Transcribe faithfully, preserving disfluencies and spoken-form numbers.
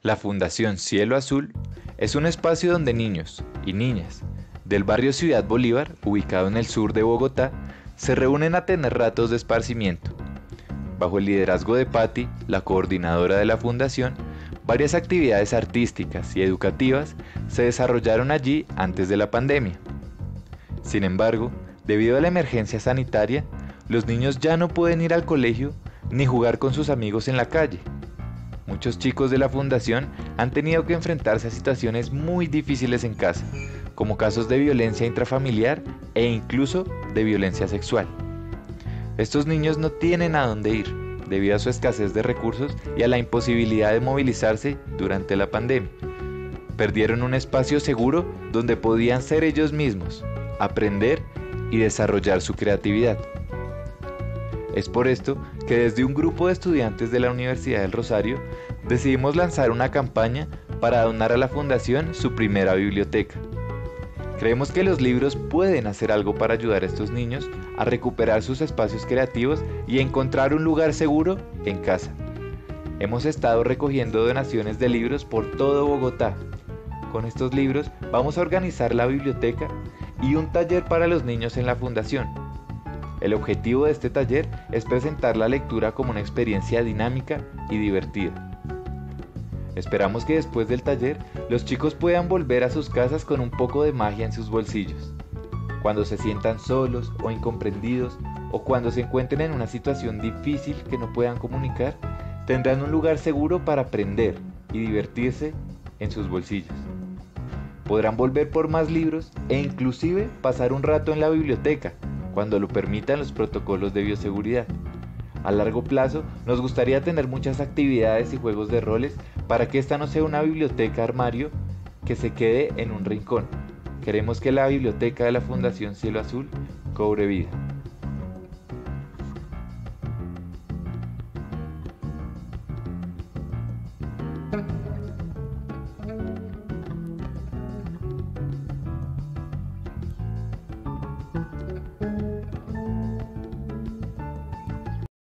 La Fundación Cielo Azul es un espacio donde niños y niñas del barrio Ciudad Bolívar, ubicado en el sur de Bogotá, se reúnen a tener ratos de esparcimiento. Bajo el liderazgo de Patti, la coordinadora de la fundación, varias actividades artísticas y educativas se desarrollaron allí antes de la pandemia. Sin embargo, debido a la emergencia sanitaria, los niños ya no pueden ir al colegio ni jugar con sus amigos en la calle. Muchos chicos de la fundación han tenido que enfrentarse a situaciones muy difíciles en casa, como casos de violencia intrafamiliar e incluso de violencia sexual. Estos niños no tienen a dónde ir, debido a su escasez de recursos y a la imposibilidad de movilizarse durante la pandemia. Perdieron un espacio seguro donde podían ser ellos mismos, aprender y desarrollar su creatividad. Es por esto que desde un grupo de estudiantes de la Universidad del Rosario decidimos lanzar una campaña para donar a la fundación su primera biblioteca. Creemos que los libros pueden hacer algo para ayudar a estos niños a recuperar sus espacios creativos y encontrar un lugar seguro en casa. Hemos estado recogiendo donaciones de libros por todo Bogotá. Con estos libros vamos a organizar la biblioteca y un taller para los niños en la fundación. El objetivo de este taller es presentar la lectura como una experiencia dinámica y divertida. Esperamos que después del taller, los chicos puedan volver a sus casas con un poco de magia en sus bolsillos. Cuando se sientan solos o incomprendidos, o cuando se encuentren en una situación difícil que no puedan comunicar, tendrán un lugar seguro para aprender y divertirse en sus bolsillos. Podrán volver por más libros e inclusive pasar un rato en la biblioteca, cuando lo permitan los protocolos de bioseguridad. A largo plazo, nos gustaría tener muchas actividades y juegos de roles para que esta no sea una biblioteca armario que se quede en un rincón. Queremos que la biblioteca de la Fundación Cielo Azul cobre vida.